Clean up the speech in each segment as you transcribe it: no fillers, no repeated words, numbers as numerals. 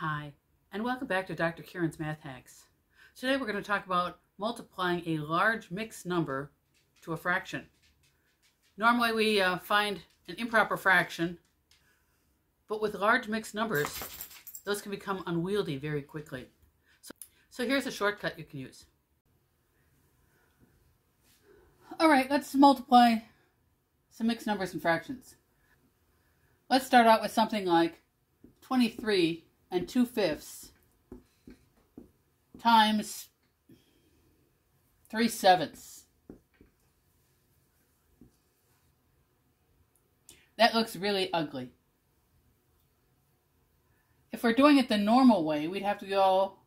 Hi, and welcome back to Dr. Karen's Math Hacks. Today we're going to talk about multiplying a large mixed number to a fraction. Normally we find an improper fraction, but with large mixed numbers, those can become unwieldy very quickly. So here's a shortcut you can use. All right, let's multiply some mixed numbers and fractions. Let's start out with something like 23 and 2/5 times 3/7. That looks really ugly. If we're doing it the normal way, we'd have to go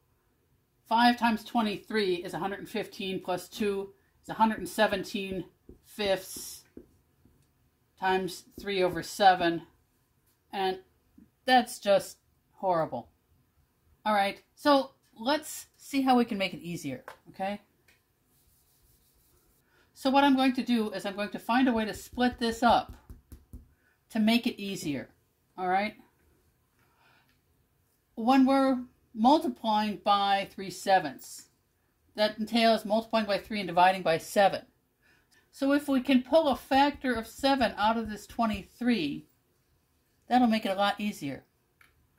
5 times 23 is 115 plus 2 is 117/5 times 3/7, and that's just horrible. All right, so let's see how we can make it easier, okay? So what I'm going to do is I'm going to find a way to split this up to make it easier, all right? When we're multiplying by 3/7, that entails multiplying by 3 and dividing by 7. So if we can pull a factor of 7 out of this 23, that'll make it a lot easier.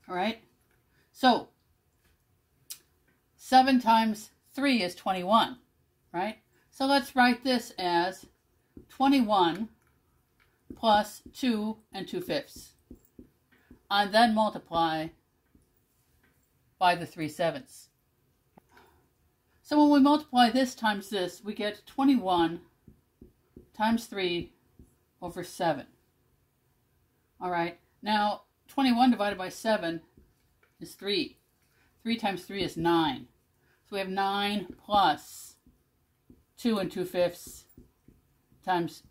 All right, so 7 times 3 is 21, right? So let's write this as 21 plus 2 and 2/5, and then multiply by the 3/7. So when we multiply this times this, we get 21 times 3/7. All right, now 21 divided by 7 is 3. 3 times 3 is 9. So we have 9 plus 2 and 2/5 times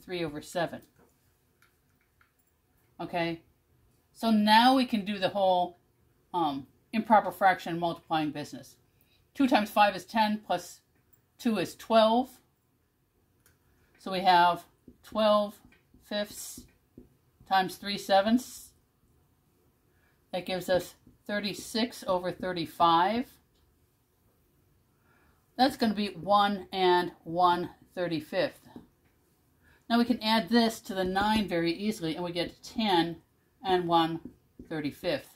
3/7. Okay, so now we can do the whole improper fraction multiplying business. 2 times 5 is 10 plus 2 is 12. So we have 12/5 times 3/7. That gives us 36/35. That's going to be 1 and 1/35. Now we can add this to the 9 very easily, and we get 10 and 1/35.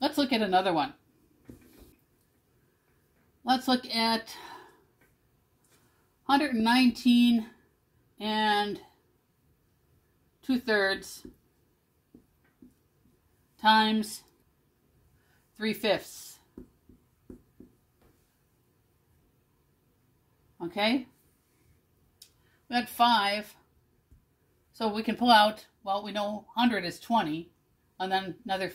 Let's look at another one. Let's look at 119 and 2/3 times 3/5. Okay, we had 5, so we can pull out, well, we know 100 is 20, and then another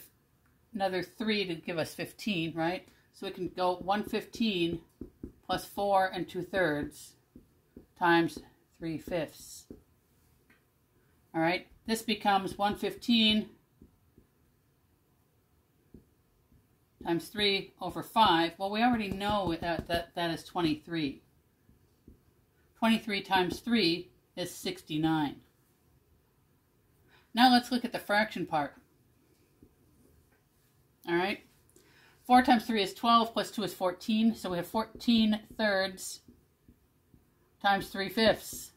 3 to give us 15, right? So we can go 115 plus 4 and 2/3 times 3/5. All right, this becomes 115 times 3/5. Well, we already know that is 23. 23 times 3 is 69. Now let's look at the fraction part. All right, 4 times 3 is 12 plus 2 is 14. So we have 14/3 times 3/5.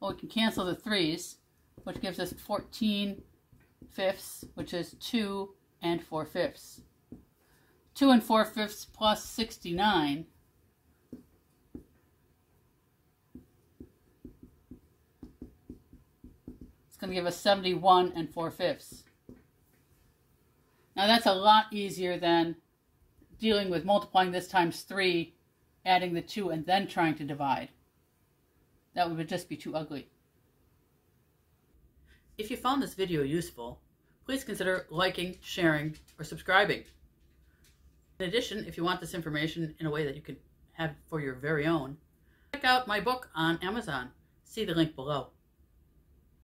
Well, we can cancel the 3s, which gives us 14/5, which is 2 and 4/5. 2 and 4/5 plus 69 is going to give us 71 and 4/5. Now that's a lot easier than dealing with multiplying this times 3, adding the 2, and then trying to divide. That would just be too ugly. If you found this video useful, please consider liking, sharing, or subscribing. In addition, if you want this information in a way that you can have for your very own, check out my book on Amazon. See the link below.